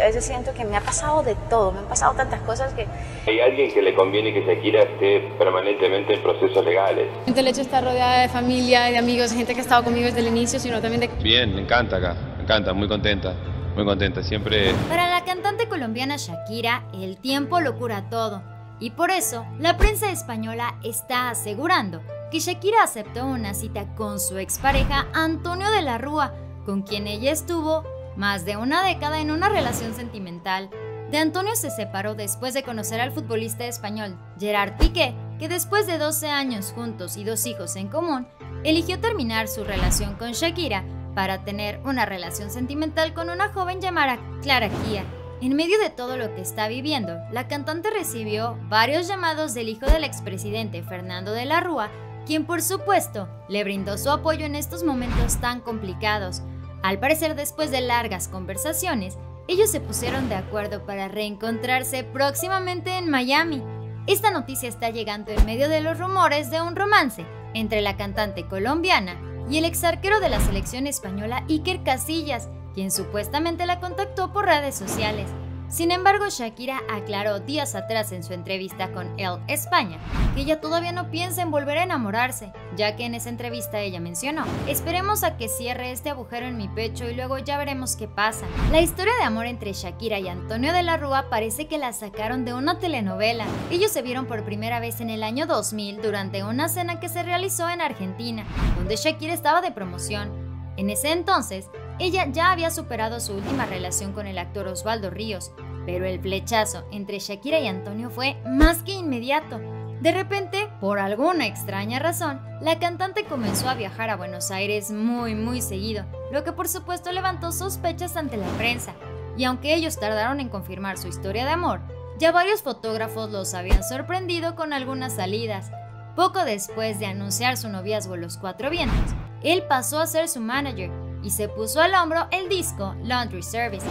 a veces siento que me ha pasado de todo, me han pasado tantas cosas que... Hay alguien que le conviene que Shakira esté permanentemente en procesos legales. El hecho de estar rodeada de familia, de amigos, gente que ha estado conmigo desde el inicio, sino también de... Bien, me encanta acá, me encanta, muy contenta. Muy contenta, siempre... Para la cantante colombiana Shakira, el tiempo lo cura todo. Y por eso, la prensa española está asegurando que Shakira aceptó una cita con su expareja Antonio de la Rúa, con quien ella estuvo más de una década en una relación sentimental. De Antonio se separó después de conocer al futbolista español Gerard Piqué, que después de 12 años juntos y 2 hijos en común, eligió terminar su relación con Shakira para tener una relación sentimental con una joven llamada Clara Chía. En medio de todo lo que está viviendo, la cantante recibió varios llamados del hijo del expresidente Fernando de la Rúa, quien por supuesto le brindó su apoyo en estos momentos tan complicados. Al parecer, después de largas conversaciones, ellos se pusieron de acuerdo para reencontrarse próximamente en Miami. Esta noticia está llegando en medio de los rumores de un romance entre la cantante colombiana y el exarquero de la selección española Iker Casillas, quien supuestamente la contactó por redes sociales. Sin embargo, Shakira aclaró días atrás en su entrevista con Elle España que ella todavía no piensa en volver a enamorarse, ya que en esa entrevista ella mencionó: "Esperemos a que cierre este agujero en mi pecho y luego ya veremos qué pasa". La historia de amor entre Shakira y Antonio de la Rúa parece que la sacaron de una telenovela. Ellos se vieron por primera vez en el año 2000 durante una cena que se realizó en Argentina, donde Shakira estaba de promoción. En ese entonces, ella ya había superado su última relación con el actor Osvaldo Ríos, pero el flechazo entre Shakira y Antonio fue más que inmediato. De repente, por alguna extraña razón, la cantante comenzó a viajar a Buenos Aires muy seguido, lo que por supuesto levantó sospechas ante la prensa. Y aunque ellos tardaron en confirmar su historia de amor, ya varios fotógrafos los habían sorprendido con algunas salidas. Poco después de anunciar su noviazgo Los Cuatro Vientos, él pasó a ser su manager y se puso al hombro el disco Laundry Service,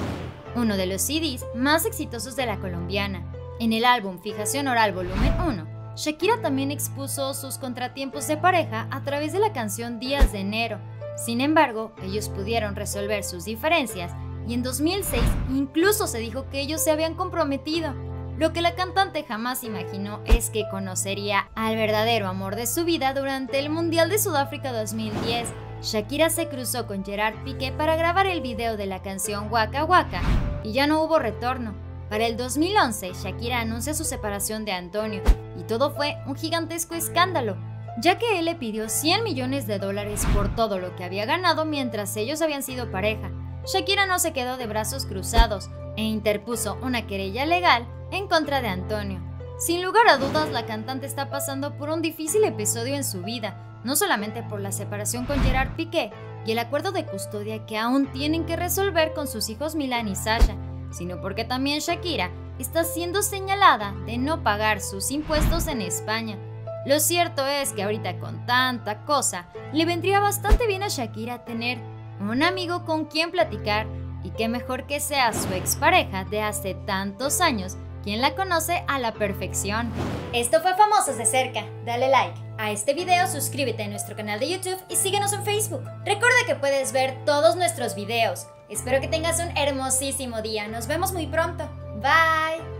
uno de los CDs más exitosos de la colombiana. En el álbum Fijación Oral Volumen 1, Shakira también expuso sus contratiempos de pareja a través de la canción Días de Enero. Sin embargo, ellos pudieron resolver sus diferencias y en 2006 incluso se dijo que ellos se habían comprometido. Lo que la cantante jamás imaginó es que conocería al verdadero amor de su vida durante el Mundial de Sudáfrica 2010. Shakira se cruzó con Gerard Piqué para grabar el video de la canción Waka Waka y ya no hubo retorno. Para el 2011, Shakira anuncia su separación de Antonio y todo fue un gigantesco escándalo, ya que él le pidió $100 millones por todo lo que había ganado mientras ellos habían sido pareja. Shakira no se quedó de brazos cruzados e interpuso una querella legal en contra de Antonio. Sin lugar a dudas, la cantante está pasando por un difícil episodio en su vida, no solamente por la separación con Gerard Piqué y el acuerdo de custodia que aún tienen que resolver con sus hijos Milan y Sasha, sino porque también Shakira está siendo señalada de no pagar sus impuestos en España. Lo cierto es que ahorita, con tanta cosa, le vendría bastante bien a Shakira tener un amigo con quien platicar, y qué mejor que sea su expareja de hace tantos años, quien la conoce a la perfección. Esto fue Famosos de Cerca. Dale like a este video, suscríbete a nuestro canal de YouTube y síguenos en Facebook. Recuerda que puedes ver todos nuestros videos. Espero que tengas un hermosísimo día. Nos vemos muy pronto. Bye.